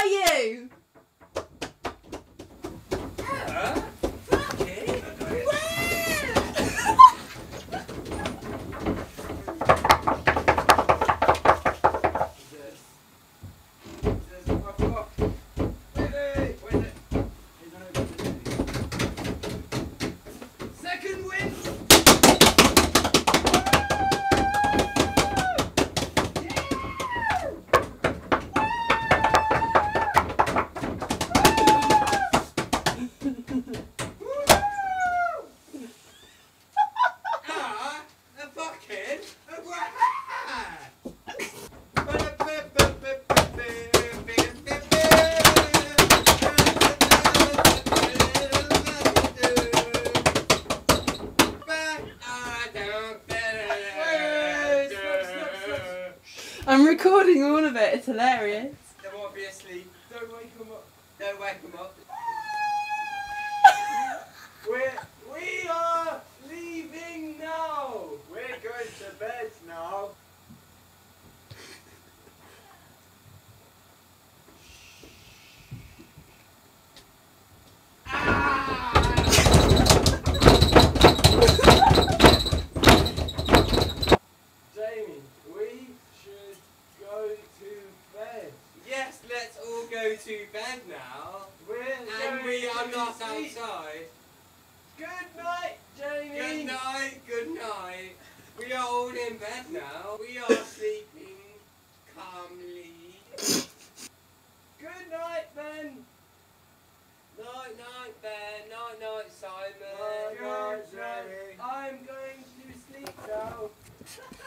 are you? I'm recording all of it, it's hilarious. They're obviously, don't wake them up. Don't wake them up. we are leaving now. We're going to bed now. To bed now, we are not outside. Good night, Jamie. Good night, good night. We are all in bed now. We are sleeping calmly. Good night, Ben. Night, night, Ben. Night, night, Simon. Night, night, Jamie. I'm going to sleep now.